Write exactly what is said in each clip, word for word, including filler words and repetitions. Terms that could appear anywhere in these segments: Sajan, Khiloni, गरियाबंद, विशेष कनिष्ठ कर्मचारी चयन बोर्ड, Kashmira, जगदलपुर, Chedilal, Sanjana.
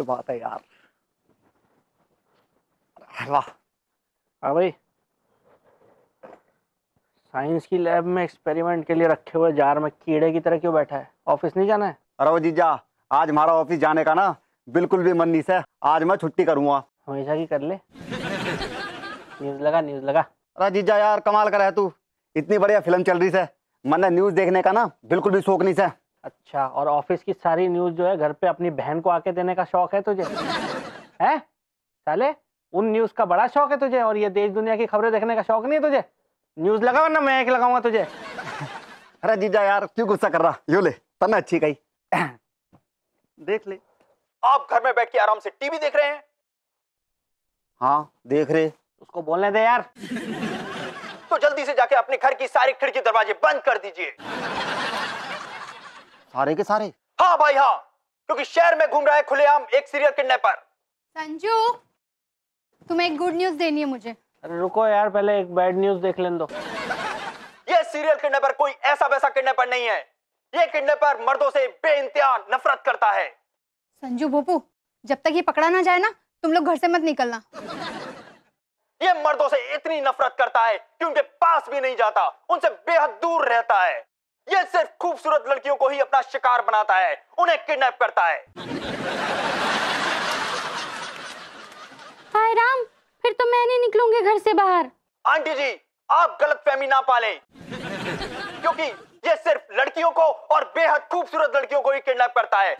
ये बात है यार। वाह, हाँ भाई, साइंस की लैब में एक्सपेरिमेंट के लिए रखे हुए जार में कीड़े की तरह क्यों बैठा है? ऑफिस नहीं जाना है? अरे वो जीजा, आज हमारा ऑफिस जाने का ना बिल्कुल भी मन नहीं है। आज मैं छुट्टी करूंगा। हमेशा की कर ले। न्यूज लगा, न्यूज लगा। अरे जीजा यार, कमाल कर है तू। इतनी बढ़िया फिल्म चल रही है, मन है न्यूज देखने का ना बिल्कुल भी शौक नहीं है। अच्छा, और ऑफिस की सारी न्यूज जो है घर पे अपनी बहन को आके देने का शौक है तुझे? है साले, उन न्यूज का बड़ा शौक है तुझे और ये देश दुनिया की खबरें देखने का शौक नहीं है तुझे? न्यूज लगाओ ना, मैं एक लगाऊंगा तुझे। अरे जीजा यार, क्यों गुस्सा कर रहा? यो ले, तन्ने अच्छी कही। देख ले, आप घर में बैठ के आराम से टीवी देख रहे हैं। हाँ देख रहे। उसको बोलने दे यार। तो जल्दी से जाके अपने घर की सारी खिड़की दरवाजे बंद कर दीजिए, सारे के सारे। हाँ भाई हाँ, क्योंकि शहर में घूम रहा है खुलेआम एक सीरियल किडनैपर। संजू, तुम्हें एक गुड न्यूज देनी है मुझे। अरे रुको यार, पहले एक बैड न्यूज देख लेने दो। ये सीरियल किडनैपर कोई ऐसा वैसा किडनैपर नहीं है। ये किडनैपर मर्दों से बेइंतहा नफरत करता है। संजू भोपू, जब तक ये पकड़ा ना जाए ना, तुम लोग घर से मत निकलना। ये मर्दों से इतनी नफरत करता है कि उनके पास भी नहीं जाता, उनसे बेहद दूर रहता है। ये सिर्फ खूबसूरत लड़कियों को ही अपना शिकार बनाता है, उन्हें किडनैप करता है। हाय राम, फिर तो मैं नहीं निकलूंगी घर से बाहर। आंटी जी, आप गलतफहमी ना पालें, क्योंकि ये सिर्फ लड़कियों को और बेहद खूबसूरत लड़कियों को ही किडनैप करता है।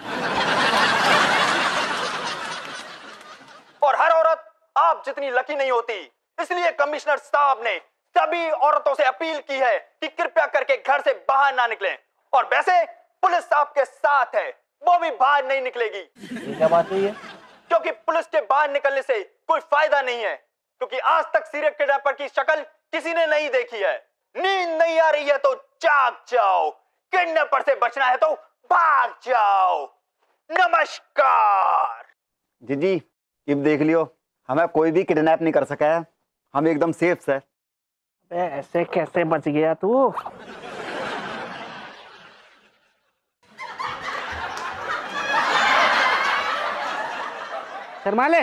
और हर औरत आप जितनी लकी नहीं होती, इसलिए कमिश्नर साहब ने सभी औरतों से अपील की है कि कृपया करके घर से बाहर ना निकलें। और वैसे पुलिस साहब के साथ है, वो भी बाहर नहीं निकलेगी। ये क्या बात हुई है? क्योंकि पुलिस के बाहर निकलने से कोई फायदा नहीं है, क्योंकि आज तक सीरियल किडनैपर की शक्ल किसी ने नहीं देखी है। नींद नहीं आ रही है तो जाग जाओ, किडनैपर से बचना है तो भाग जाओ। नमस्कार जीजी, अब देख लियो, हमें कोई भी किडनैप नहीं कर सका है, हम एकदम सेफ है। ऐसे कैसे बच गया तू? शर्मा ले,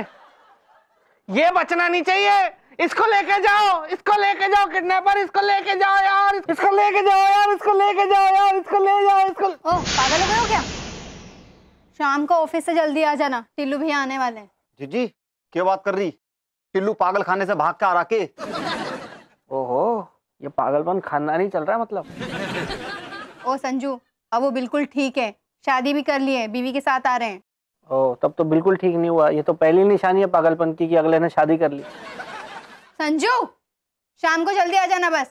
ये बचना नहीं चाहिए। इसको लेके जाओ, इसको लेके जाओ किडनैपर, इसको लेके जाओ यार, इसको लेके जाओ यार, इसको लेके जाओ यार, इसको ले जाओ, इसको। ओह पागल हो गए हो क्या? शाम को ऑफिस से जल्दी आ जाना, टिल्लू भी आने वाले हैं। जीजी क्या बात कर रही? टिल्लू पागल खाने से भाग के आ रहा के? ओहो, ये पागलपन खाना नहीं चल रहा है मतलब। ओ संजू, अब वो बिल्कुल ठीक है, शादी भी कर ली है, बीवी के साथ आ रहे हैं। ओ, तब तो बिल्कुल ठीक नहीं हुआ। ये तो पहली निशानी है पागलपन की कि अगले ने शादी कर ली। संजू, शाम को जल्दी आ जाना। बस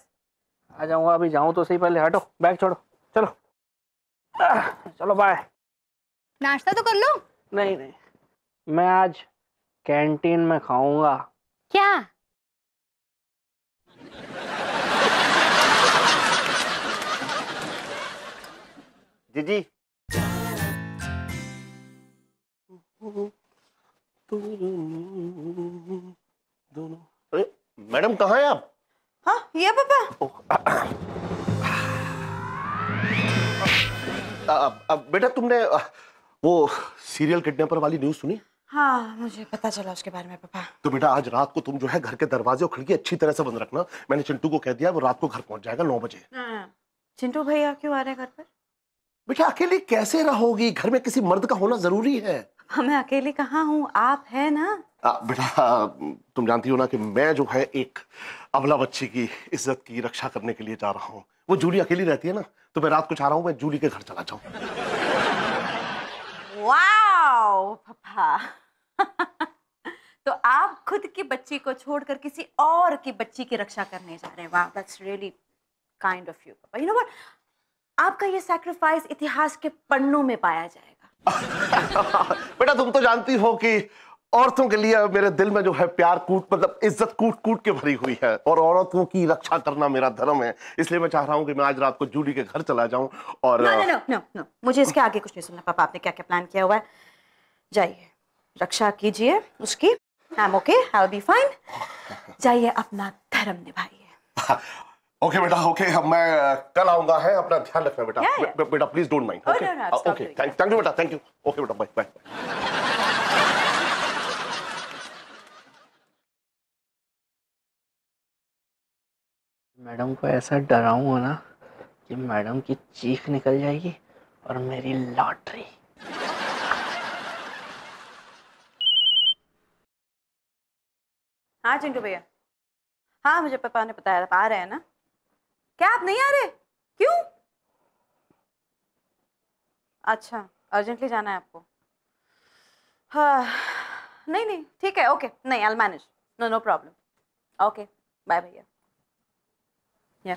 आ जाऊंगा, अभी जाऊं तो सही, पहले हटो, बैग छोड़ो, चलो। आ, चलो बाय। नाश्ता तो कर लो। नहीं नहीं, मैं आज कैंटीन में खाऊंगा। क्या? जीजी, दोनों। अरे मैडम, कहाँ हैं आप? हाँ ये पापा। अब बेटा, तुमने वो सीरियल किडनैपर वाली न्यूज़ सुनी? हाँ मुझे पता चला उसके बारे में पापा। तो बेटा, आज रात को तुम जो है घर के दरवाजे और खिड़की अच्छी तरह से बंद रखना। मैंने चिंटू को कह दिया, वो रात को घर पहुंच जाएगा नौ बजे। चिंटू भैया क्यों आ रहे हैं घर पर? बेटा अकेली कैसे रहोगी, घर में किसी मर्द का होना जरूरी है। मैं अकेली कहाँ हूँ, आप है ना। आ, बेटा तुम जानती हो ना कि मैं जो है एक अबला बच्ची की इज्जत की रक्षा करने के लिए जा रहा हूँ। वो जूली अकेली रहती है ना, तो मैं रात को चाह रहा हूँ मैं जूली के घर चला जाऊँ। वाओ पापा, तो आप खुद की बच्ची को छोड़कर किसी और की बच्ची की रक्षा करने जा रहे हैं। वाह, that's really kind of you पापा। यू नो व्हाट, आपका ये सैक्रिफाइस इतिहास के पन्नों में पाया जाएगा। बेटा तुम तो जानती हो कि औरतों के लिए मेरे दिल में जो है प्यार कूट, मतलब इज्जत कूट कूट के भरी हुई है, और औरतों की रक्षा करना मेरा धर्म है। इसलिए मैं चाह रहा हूँ कि मैं आज रात को जूली के घर चला जाऊँ। और नो नो नो नो, मुझे इसके आगे कुछ नहीं सुनना पापा। आपने क्या क्या प्लान किया हुआ है, जाइए रक्षा कीजिए उसकी। I am okay, I will be fine. जाइए अपना धर्म निभाइए। ओके बेटा, ओके, मैं कल आऊंगा है, अपना ध्यान रखना बेटा। yeah, yeah. बेटा please don't mind. Okay okay, thank you बेटा, थैंक यू। ओके बेटा, बाय बाय। मैडम को ऐसा डराऊंगा ना कि मैडम की चीख निकल जाएगी और मेरी लॉटरी। हाँ चिंटू भैया, हाँ मुझे पापा ने बताया था, आ रहे हैं ना? क्या आप नहीं आ रहे? क्यों? अच्छा अर्जेंटली जाना है आपको? हाँ नहीं नहीं ठीक है, ओके नहीं, I will manage, no no problem, okay bye भैया। या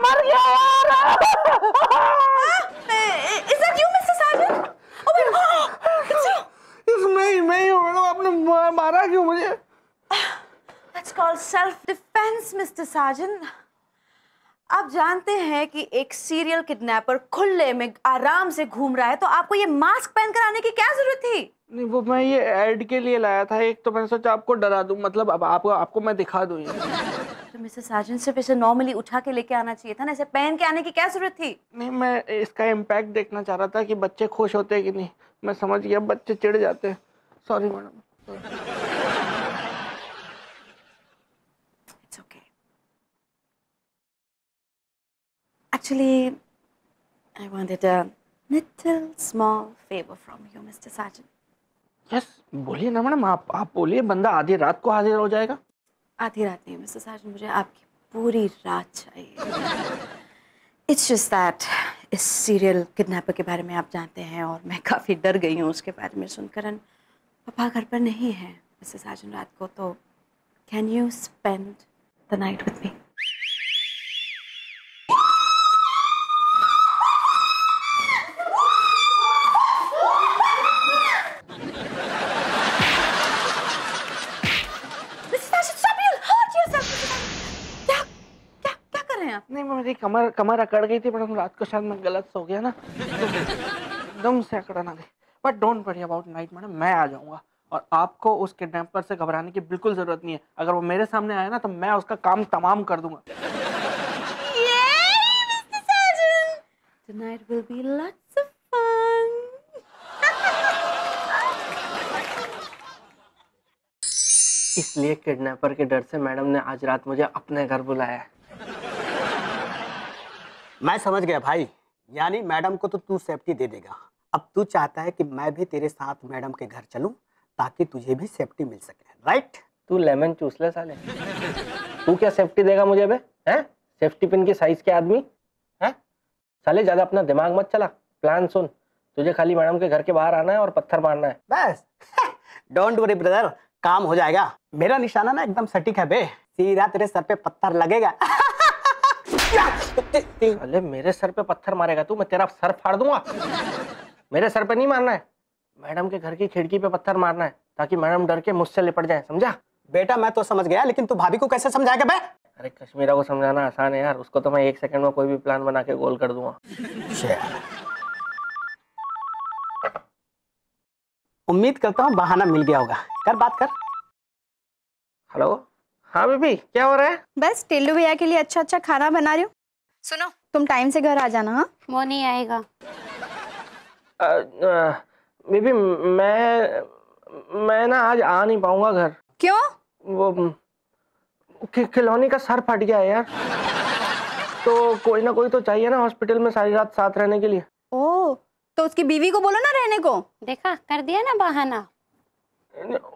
मर गया यार। इसे क्यों मिस्टर साजन? ओह इसमें मैं हूँ मैडम, आपने मारा क्यों मुझे? That's called self-defense, मिस्टर साजन। आप जानते हैं कि एक सीरियल किडनैपर खुले में आराम से घूम रहा है, तो आपको ये मास्क पहन कर आने की क्या जरूरत थी? नहीं वो मैं ये एड के लिए लाया था, एक तो मैंने सोचा आपको डरा दूं, मतलब अब आपको आपको मैं दिखा दूं। तो मिस्टर साजन सिर्फ इसे नॉर्मली उठा के लेके आना चाहिए था ना, इसे पहन के आने की क्या जरूरत थी? नहीं मैं इसका इम्पैक्ट देखना चाह रहा था कि बच्चे खुश होते हैं कि नहीं। मैं समझ गया बच्चे चिढ़ जाते हैं, sorry madam. It's okay. Actually I wanted a little small favour from you mister Sajan. Yes बोलिए ना मैडम, आप आप बोलिए, बंदा आधी रात को हाजिर हो जाएगा। आधी रात नहीं मिस्टर साजन, मुझे आपकी पूरी रात चाहिए। इट्स जस्ट दैट इस सीरियल किडनैपर के बारे में आप जानते हैं और मैं काफ़ी डर गई हूँ उसके बारे में सुनकर। पापा घर पर नहीं है मिस्टर साजन रात को, तो can you spend the night with me? नहीं मेरी कमर कमर अकड़ गई थी मैडम, रात को शायद मैं गलत सो गया ना, एकदम से अकड़ा ना गई। But don't worry about night madam, मैं आ जाऊंगा और आपको उस किडनैपर से घबराने की बिल्कुल जरूरत नहीं है। अगर वो मेरे सामने आया ना तो मैं उसका काम तमाम कर दूंगा। Tonight will be lots of fun. इसलिए किडनैपर के डर से मैडम ने आज रात मुझे अपने घर बुलाया है। मैं समझ गया भाई, यानी मैडम को तो तू सेफ्टी दे देगा। अब तू चाहता है कि मैं भी तेरे साथ मैडम के घर चलूं ताकि तुझे भी सेफ्टी मिल सके, राइट? तू लेमन चूस ले साले। तू क्या सेफ्टी देगा मुझे बे? हैं? सेफ्टी पिन के साइज के आदमी हैं? साले ज्यादा अपना दिमाग मत चला, प्लान सुन, तुझे खाली मैडम के घर के बाहर आना है और पत्थर मारना है बस। डोंट वरी ब्रदर, काम हो जाएगा। मेरा निशाना ना एकदम सटीक है बे, सीधा तेरे सर पे पत्थर लगेगा। अरे मेरे सर पे पत्थर मारेगा तू, मैं तेरा सर फाड़ दूंगा। मेरे सर पे नहीं मारना है, मैडम के घर की खिड़की पे पत्थर मारना है ताकि मैडम डर के मुझसे लिपट जाए, समझा? बेटा मैं तो समझ गया, लेकिन तू भाभी को कैसे समझाएगा बे? अरे कश्मीरा को समझाना आसान है यार, उसको तो मैं एक सेकंड में कोई भी प्लान बना के गोल कर दूंगा। उम्मीद करता हूँ बहाना मिल गया होगा, कर बात कर। हेलो हाँ बेबी, क्या हो रहा है? बस टिल्लू भैया के लिए अच्छा अच्छा खाना बना रही हूँ। सुनो तुम टाइम से घर आ जाना। हाँ वो नहीं आएगा। बेबी मैं मैं ना आज आ नहीं पाऊंगा घर। क्यों? वो खि, खिलौनी का सर फट गया है यार। तो कोई ना कोई तो चाहिए ना हॉस्पिटल में सारी रात साथ रहने के लिए। ओ तो उसकी बीवी को बोलो ना रहने को। देखा कर दिया ना बहाना,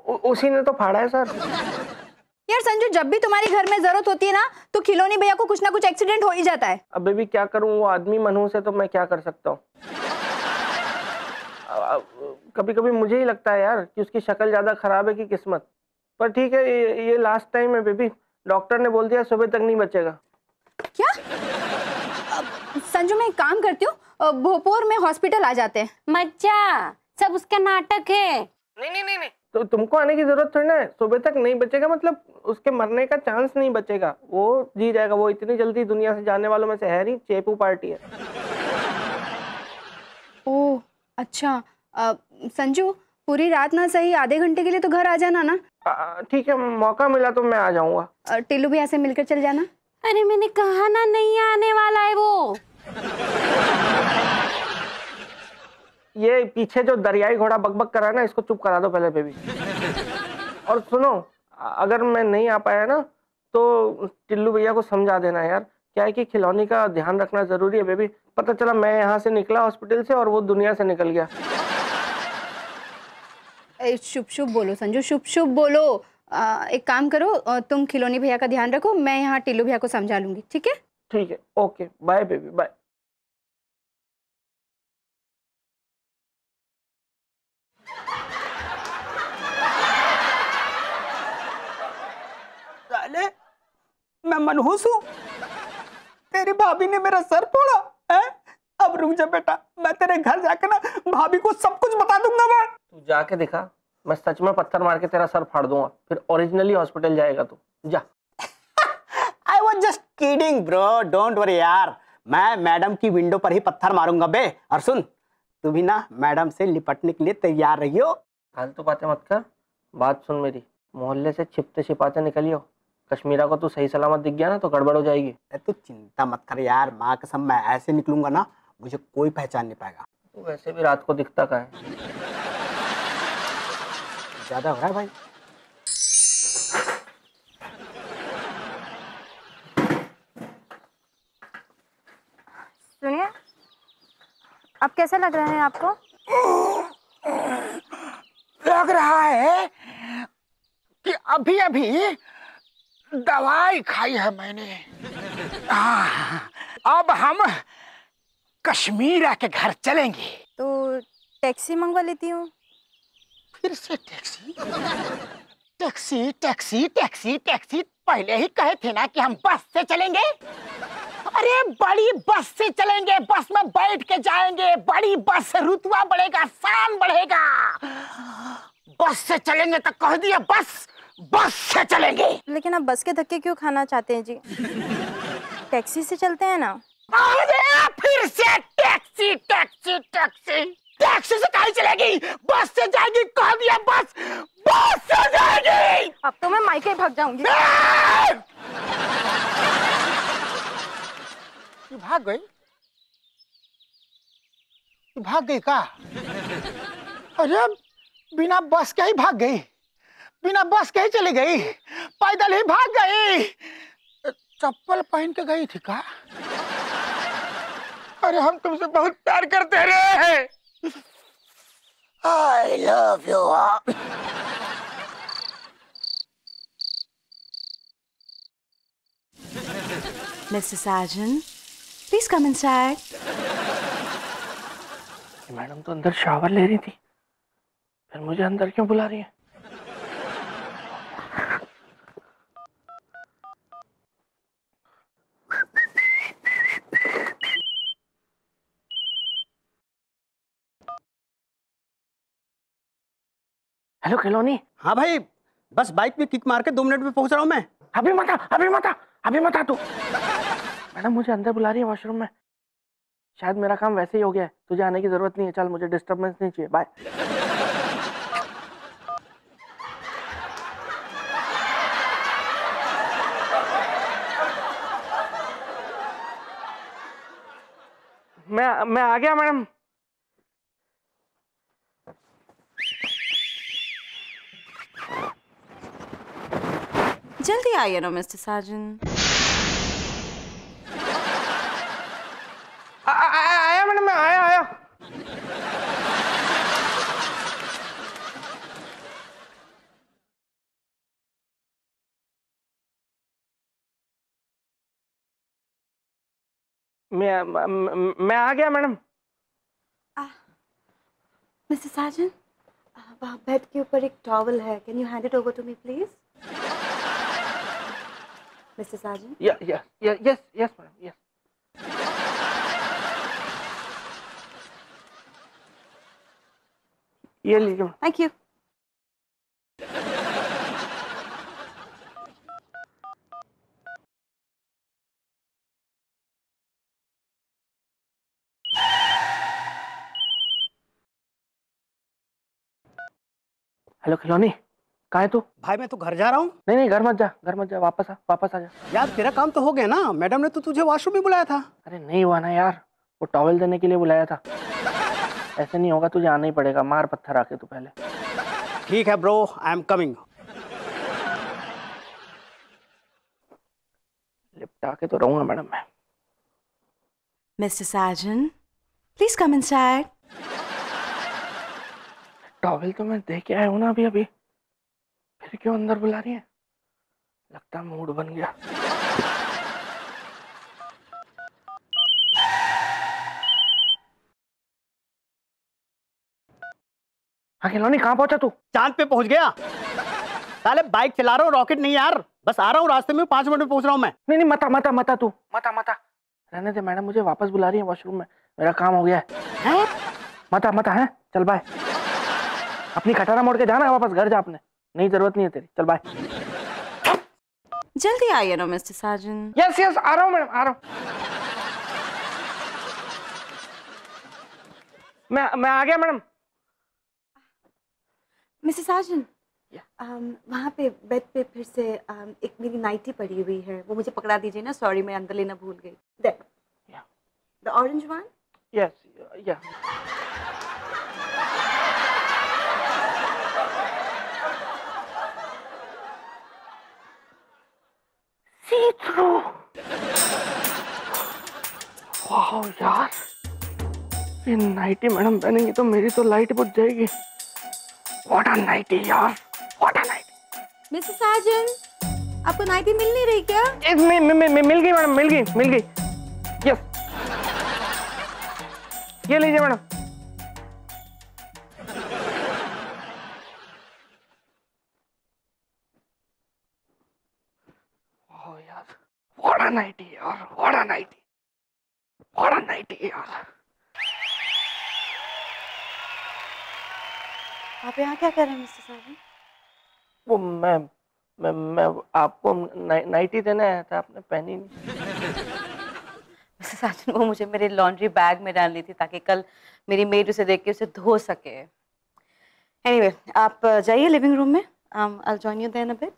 उ, उसी ने तो फाड़ा है सर। यार संजू जब भी तुम्हारी घर में जरूरत होती है ना तो खिलौनी भैया को कुछ ना कुछ एक्सीडेंट हो ही जाता है। अब बेबी क्या करूं, वो आदमी मनू से तो मैं क्या कर सकता हूँ। कभी कभी मुझे ही लगता है यार कि उसकी शक्ल ज्यादा खराब है कि किस्मत, पर ठीक है ये, ये लास्ट टाइम है बेबी, डॉक्टर ने बोल दिया सुबह तक नहीं बचेगा। क्या? संजू मैं एक काम करती हूँ, भोपुर में हॉस्पिटल आ जाते हैं। मज्जा, सब उसका नाटक है। नहीं नहीं नहीं, नहीं। तो तुमको आने की जरूरत थोड़ी ना है, सुबह तक नहीं बचेगा मतलब उसके मरने का चांस नहीं बचेगा, वो जी जाएगा। वो इतनी जल्दी दुनिया से जाने वालों में से है नहीं, चेपू पार्टी है। ओह अच्छा, संजू पूरी रात ना सही आधे घंटे के लिए तो घर आ जाना ना। ठीक है मौका मिला तो मैं आ जाऊंगा। टिल्लू भैया से मिलकर चल जाना। अरे मैंने कहा ना नहीं आने वाला है वो। ये पीछे जो दरियाई घोड़ा बकबक कर रहा है ना, इसको चुप करा दो पहले पे भी। और सुनो, अगर मैं नहीं आ पाया ना तो टिल्लू भैया को समझा देना यार, क्या है कि खिलौने का ध्यान रखना जरूरी है बेबी। पता चला मैं यहाँ से निकला हॉस्पिटल से और वो दुनिया से निकल गया। शुभ शुभ बोलो संजू, शुभ शुभ बोलो। आ, एक काम करो, तुम खिलौनी भैया का ध्यान रखो, मैं यहाँ टिल्लू भैया को समझा लूंगी। ठीक है ठीक है, ओके बाय बेबी, बाय। मैं मनहूस हूँ, तेरी भाभी ने मेरा सर फोड़ा है। अब रुक जा बेटा, मैं तेरे घर जाके ना भाभी को सब कुछ बता दूंगा। मैं तू जाके दिखा, मैं सच में पत्थर मार के तेरा सर फाड़ दूंगा, फिर ओरिजिनली हॉस्पिटल जाएगा तू। जा। I was just kidding bro, don't worry यार, मैं मैडम की विंडो पर ही पत्थर मारूंगा बे। और सुन, तू भी ना मैडम से लिपटने के लिए तैयार रहियो। फालतू बातें मत कर, बात सुन मेरी, मोहल्ले से छिपते छिपाते निकलियो। कश्मीरा को तू सही सलामत दिख गया ना तो गड़बड़ हो जाएगी। तू चिंता मत कर यार, माँ कसम मैं ऐसे निकलूंगा ना, मुझे कोई पहचान नहीं पाएगा। तू वैसे भी रात को दिखता का है। ज्यादा हो रहा है भाई। सुनिए, अब कैसा लग रहा है आपको? लग रहा है कि अभी अभी दवाई खाई है मैंने। आ, अब हम कश्मीरा के घर चलेंगे। तो टैक्सी मंगवा लेती हूँ। फिर से taxi? Taxi taxi taxi taxi, पहले ही कहे थे ना कि हम बस से चलेंगे। अरे बड़ी बस से चलेंगे, बस में बैठ के जाएंगे। बड़ी बस से रुतबा बढ़ेगा, शान बढ़ेगा। बस से चलेंगे तो कह दिया बस, बस से चलेंगे। लेकिन आप बस के धक्के क्यों खाना चाहते हैं जी? टैक्सी से चलते हैं ना। फिर से टैक्सी टैक्सी टैक्सी। टैक्सी से कहीं चलेगी, बस से जाएगी। कह दिया बस, बस से जाएगी। अब तो मैं मायके भाग जाऊंगी। तू भाग गई? तू भाग गई का? अरे बिना बस के ही भाग गई, बिना बस के ही चली गई, पैदल ही भाग गई। चप्पल पहन के गई थी का? अरे हम तुमसे बहुत प्यार करते रहे। I love you। Mister Sajan, please come inside. Madam तो अंदर शावर ले रही थी, फिर मुझे अंदर क्यों बुला रही है? हेलो खिलौनी। हाँ भाई, बस बाइक में किक मार के दो मिनट में पहुंच रहा हूँ मैं। अभी मत आ, अभी मत आ, अभी मत आ तू। मैडम मुझे अंदर बुला रही है वॉशरूम में। शायद मेरा काम वैसे ही हो गया है, तुझे आने की जरूरत नहीं है। चल, मुझे डिस्टर्बेंस नहीं चाहिए, बाय। मैं मैं आ गया मैडम। जल्दी आइए ना मिस्टर साजन। आया मैडम, मैं आया आया। मैं मैं आ गया मैडम। मिस्टर साजन, बेड के ऊपर एक टॉवल है, can you hand it over to me please? Mister Sajan. या या या यस यस मैडम, यस। ये लीजिए। Thank you. हेलो खिलौनी, कहाँ है तू? भाई मैं तो घर जा रहा हूँ। नहीं नहीं, घर मत जा, घर मत जा, वापस आ, वापस आ जा। यार तेरा काम तो हो गया ना, मैडम ने तो तुझे वॉशरूम में बुलाया था। अरे नहीं हुआ ना यार, वो टॉवल देने के लिए बुलाया था। ऐसे नहीं होगा, तुझे आना ही पड़ेगा, मार पत्थर आके तू पहले। ठीक है ब्रो, आई एम कमिंग। लिपटा के तो रहूंगा मैडम मैं। Mister Sajan, please come inside. Towel तो मैं देख के आया हूँ ना अभी अभी, फिर क्यों अंदर बुला रही है? लगता मूड बन गया। खिलौनी कहाँ पहुंचा तू? चांद पे पहुंच गया साले। बाइक चला रहा हूँ, रॉकेट नहीं यार, बस आ रहा हूँ, रास्ते में पांच मिनट में पहुंच रहा हूँ मैं। नहीं नहीं, मता मता मता तू मता मता रहने दे, मैडम मुझे वापस बुला रही है वॉशरूम में, मेरा काम हो गया है, है? मता मता है, चल बाय। अपनी खटारा मोड़ के जाना वापस घर जा, आपने नहीं जरूरत नहीं है तेरी, चल बाय। जल्दी आइए ना मिस्टर साजन। यस यस, आ रहा हूँ मैडम, आ रहा हूँ मैं मैं आ गया मैडम। मिसेस साजन, वहाँ पे बेड पे फिर से um, एक मेरी नाइटी पड़ी हुई है, वो मुझे पकड़ा दीजिए ना। सॉरी मैं अंदर लेना भूल गई। The orange one? यस, या। सी थ्रू। वाओ यार, ये नाइटी मैडम पहनेंगी तो मेरी तो लाइट बुझ जाएगी। What a nighty यार, What a nighty। Mrs Sajan, आपको नाइटी मिल नहीं रही क्या? yes, मि, मि, मि, मिल गई मैडम, मिल गई मिल गई। यस, ये लीजिए मैडम। ओह यार, What a nighty यार, What a nighty, What a nighty यार। आप यहाँ क्या कर रहे हैं मिस्टर साजन? वो मैं मैं मैं आपको नाइ, नाइटी देने आया था, आपने पहनी नहीं। मिस्टर साजन, वो मुझे मेरे लॉन्ड्री बैग में डालनी थी ताकि कल मेरी मेड उसे देख के उसे धो सके। एनीवे, आप जाइए लिविंग रूम में, I will join you then a bit.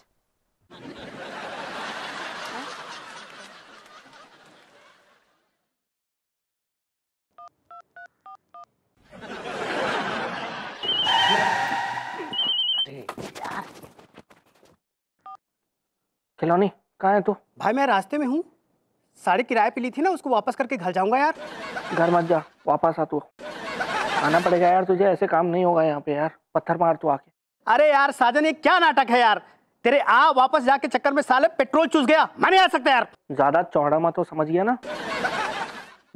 Khilauni कहाँ है तू? भाई मैं रास्ते में हूँ, साड़ी किराए पे ली थी ना, उसको वापस करके घर जाऊंगा यार। घर मत जा, वापस आ, तू आना पड़ेगा यार तुझे, ऐसे काम नहीं होगा यहाँ पे यार, पत्थर मार तू आके। अरे यार साजन, ये क्या नाटक है यार तेरे, आ वापस जाके चक्कर में साले पेट्रोल चूस गया, मैं नहीं आ सकता यार। ज्यादा चौड़ा मत हो, समझ गया ना,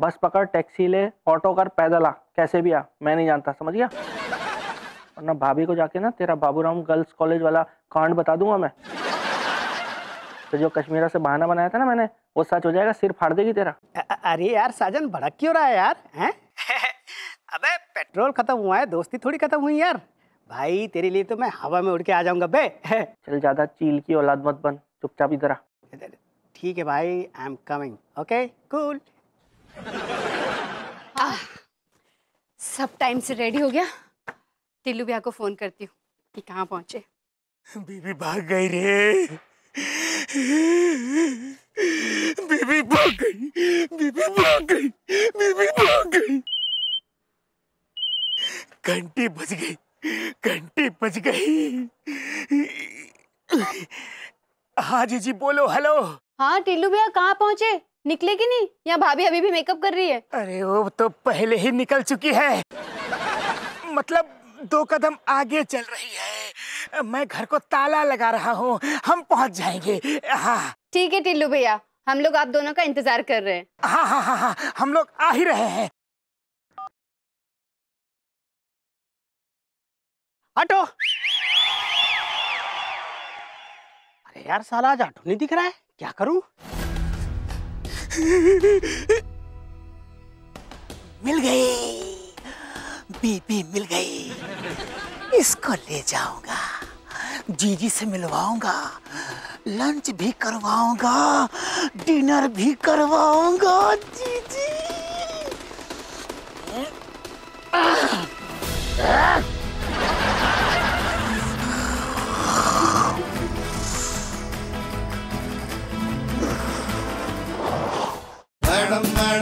बस पकड़, टैक्सी ले, ऑटो कर, पैदल आ, कैसे भी आ, मैं नहीं जानता, समझ गया। और ना भाभी को जाके ना तेरा बाबूराम गर्ल्स कॉलेज वाला कांड बता दूंगा मैं, तो जो कश्मीरा से बहाना बनाया था ना मैंने, वो सच हो जाएगा, सिर फाड़ देगी तेरा। अरे यार साजन, भड़क क्यों रहा है यार, हैं? अबे पेट्रोल खत्म हुआ है, दोस्ती थोड़ी खत्म हुई यार। भाई तेरे लिए तो मैं हवा में उड़ के आ जाऊंगा बे। चल, ज्यादा चील की औलाद मत बन, चुपचाप इधर आ। ठीक है भाई, I am coming. Okay cool. सब टाइम से रेडी हो गया, टिल्लू भैया को फोन करती हूँ कि कहाँ पहुंचे। बीबी भाग गई रे, बीबी भाग गई, बीबी भाग गई, बीबी भाग गई, घंटी बज गई, घंटी बज गई। हाँ जीजी बोलो। हेलो, हाँ टिल्लू भैया कहाँ पहुंचे, निकले कि नहीं, या भाभी अभी भी मेकअप कर रही है? अरे वो तो पहले ही निकल चुकी है, मतलब दो कदम आगे चल रही है, मैं घर को ताला लगा रहा हूँ, हम पहुँच जाएंगे। हाँ ठीक है टिल्लू भैया, हम लोग आप दोनों का इंतजार कर रहे हैं। हाँ हाँ हाँ हाँ, हम लोग आ ही रहे हैं। ऑटो, अरे यार साला आज ऑटो नहीं दिख रहा है, क्या करूं? मिल गई बीबी, मिल गई, इसको ले जाऊंगा, जीजी से मिलवाऊंगा, लंच भी करवाऊंगा, डिनर भी करवाऊंगा। जीजी मैडम